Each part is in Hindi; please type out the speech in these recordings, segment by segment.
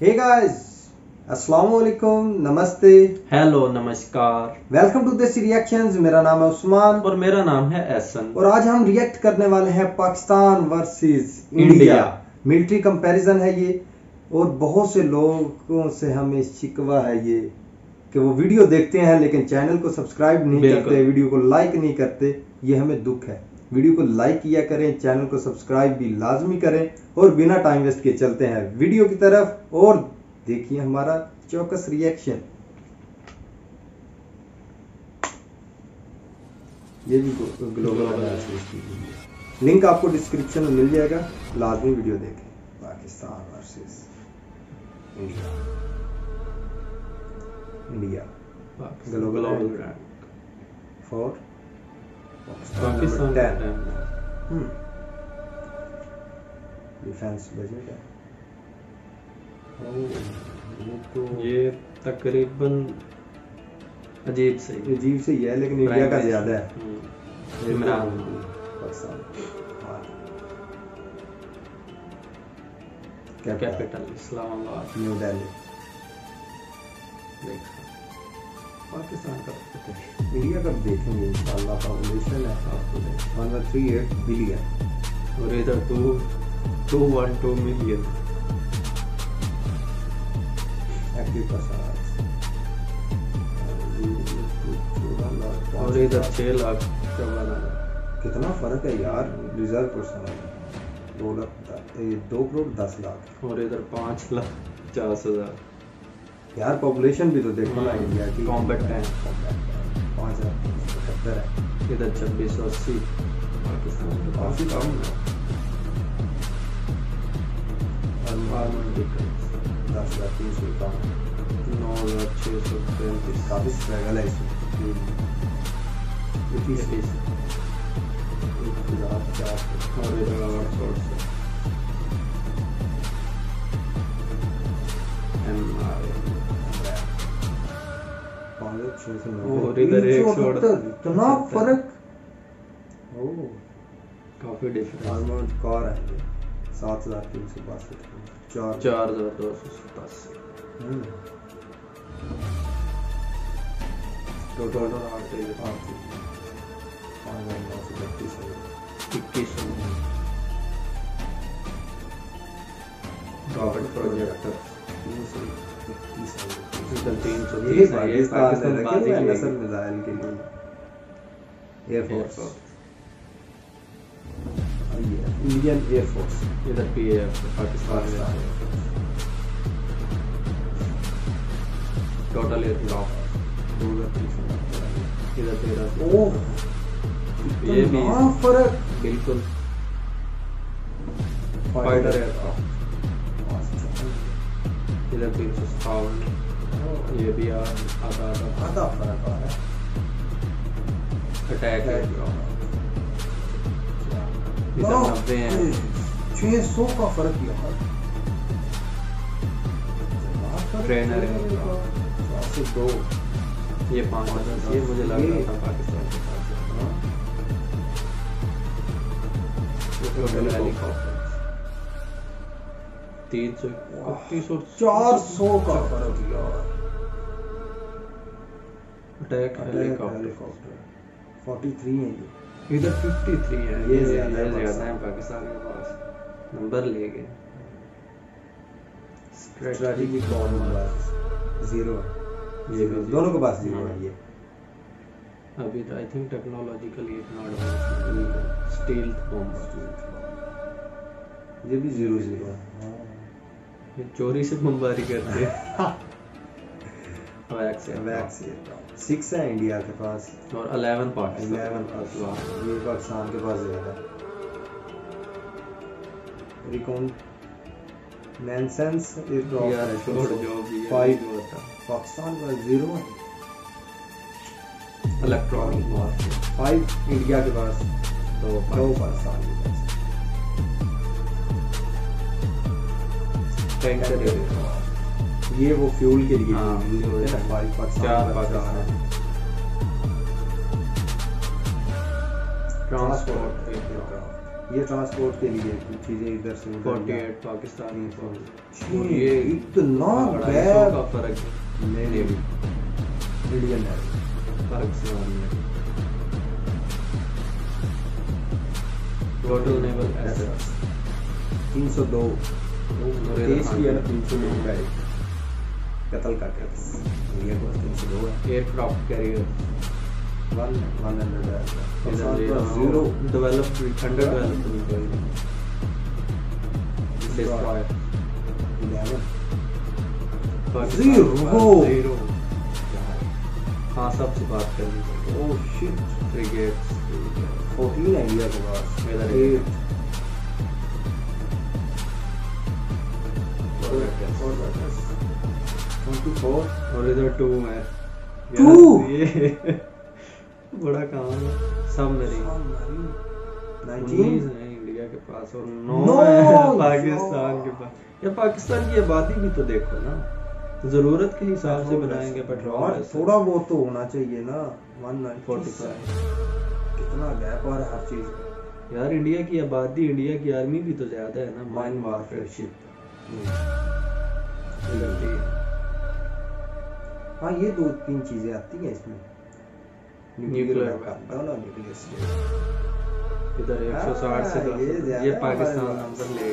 हे गाइस, अस्सलामुअलैकुम, नमस्ते, हेलो, नमस्कार, वेलकम टू दिस रिएक्शंस। मेरा नाम है उस्मान और मेरा नाम है एहसन, और आज हम रिएक्ट करने वाले हैं Pakistan versus India. Military comparison है ये, और बहुत से लोगों से हमें शिकवा है ये कि वो वीडियो देखते हैं लेकिन चैनल को सब्सक्राइब नहीं करते, वीडियो को लाइक नहीं करते। ये हमें दुख है। वीडियो को लाइक किया करें, चैनल को सब्सक्राइब भी लाजमी करें, और बिना टाइम वेस्ट किए चलते हैं वीडियो की तरफ और देखिए हमारा चौकस रिएक्शन। ये भी ग्लोबल लिंक आपको डिस्क्रिप्शन में मिल जाएगा, लाजमी वीडियो देखें। Pakistan versus India, India global for Pakistan. Defence budget है तो ये तकरीबन अजीब से ही है, लेकिन इंडिया का ज्यादा है। Imran capital Islamabad, new Delhi. पाकिस्तान का इंडिया का देखेंगे इंशाल्लाह। पॉपुलेशन है आपको 1.38 बिलियन और इधर 212 मिलियन एक्टिव पर्सन और इधर 6 लाख। कितना फर्क है यार। रिजर्व पर्सन 2 करोड़ 10 लाख और इधर 5,50,000 यार। पॉपुलेशन भी तो देखो ना इंडिया की। कॉम्पैक्ट है 5,077 है, इधर 2,680। पाकिस्तान काफी कम है। इतना फर्क काफी डिफरेंस। कार है 7,362, 4,287। टोटल 8,931। इंडियन एयरफोर्स, इधर पीएफ पाकिस्तान। टोटल ये भी फर्क बिल्कुल। फाइटर एयरक्राफ्ट इधर 300। ये भी आधा फर्क आ रहा है। अटैक एयरक्राफ्ट 600 का फर्क लगा। ट्रेनर है 202। ये 5,000। ये मुझे लग रहा था पाकिस्तान के पास 300 और 400 का फर्क लगा। अटैक हेलीकॉप्टर 43 है, इधर 53 है। ये ज्यादा है पाकिस्तान के पास। नंबर ले गए। स्ट्रेटेजिक पावर 0 है। ये दोनों के पास 0 है। ये अभी तो आई थिंक टेक्नोलॉजिकली इतना एडवांस। स्टील्थ बॉम्ब ये भी 0-0 है। ये चोरी से बमबारी करते हैं। वैक्स 6 है इंडिया के पास और 11 पाकिस्तान के पास ज़्यादा है। रिकॉन्सेंस इलेक्ट्रॉनिक 5 होता, पाकिस्तान का 0 है। इलेक्ट्रॉनिक वॉर 5 इंडिया के पास, 2 पाकिस्तान के पास। टैंकर है ये, वो फ्यूल के लिए। ये ट्रांसपोर्ट के लिए कुछ चीज़ें इधर से 48 पाकिस्तानी और ये इतना का फर्क मैंने भी इंडियन है फर्क से टोटल नेवल एसेट्स 302 302 है कतल का ये 302 है एयरक्राफ्ट कैरियर 100 developed destroyed 11 0 हाँ सब से बात करनी है। ओह शिट फ्रिगेट्स 14 आइडिया के पास मेरा और इधर 2 है 2 बड़ा काम है सब नहीं इंडिया के पास और 9 पाकिस्तान के पास। ये पाकिस्तान की आबादी भी तो देखो ना, जरूरत के हिसाब से बनाएंगे पेट्रोल थोड़ा बहुत तो होना चाहिए ना। 1945 कितना गैप और हर चीज यार। इंडिया की आबादी, इंडिया की आर्मी भी तो ज्यादा है ना। माइन वारफेयर शिप हाँ ये 2-3 चीजें आती हैं इसमें। न्यूक्लियर इधर 160 से ये पाकिस्तान नंबर ले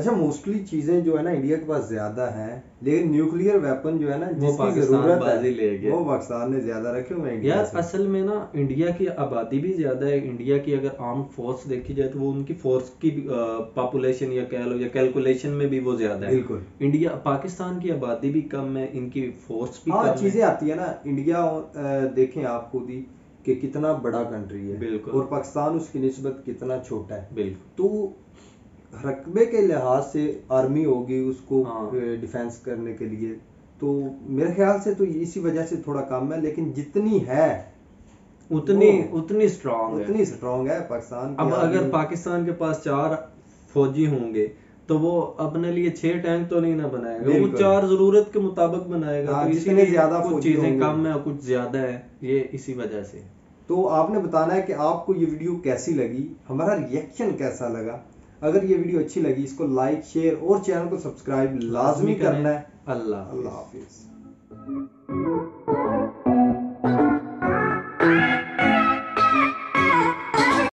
अच्छा मोस्टली चीजें जो है ना इंडिया के पास ज्यादा हैं, लेकिन न्यूक्लियर वेपन जो है ना जिसकी जरूरत है वो पाकिस्तान ने ज्यादा रखे हुए हैं यार। असल में ना इंडिया की आबादी भी ज्यादा है। इंडिया की अगर आर्म फोर्स देखी जाए तो वो उनकी फोर्स की पॉपुलेशन या कह लो या कैलकुलेशन में भी वो ज्यादा है। बिल्कुल इंडिया पाकिस्तान की आबादी भी कम है, इनकी फोर्स भी कम है। चीजें आती है ना इंडिया देखें आप खुद ही कि कितना बड़ा कंट्री है बिल्कुल और पाकिस्तान उसकी निस्बत कितना छोटा है। बिल्कुल तो रकबे के लिहाज से आर्मी होगी उसको डिफेंस करने के लिए, तो मेरे ख्याल से तो इसी वजह से थोड़ा कम है, लेकिन जितनी है उतनी स्ट्रांग है पाकिस्तान। अब अगर पाकिस्तान के पास 4 फौजी होंगे तो वो अपने लिए 6 टैंक तो नहीं ना बनाएगा, वो 4 जरूरत के मुताबिक बनाएगा। तो इसलिए ज्यादा कुछ चीजें कम है और कुछ ज्यादा है, ये इसी वजह से। तो आपने बताना है कि आपको ये वीडियो कैसी लगी, हमारा रिएक्शन कैसा लगा। अगर ये वीडियो अच्छी लगी इसको लाइक शेयर और चैनल को सब्सक्राइब लाजमी करना है। अल्लाह हाफिज।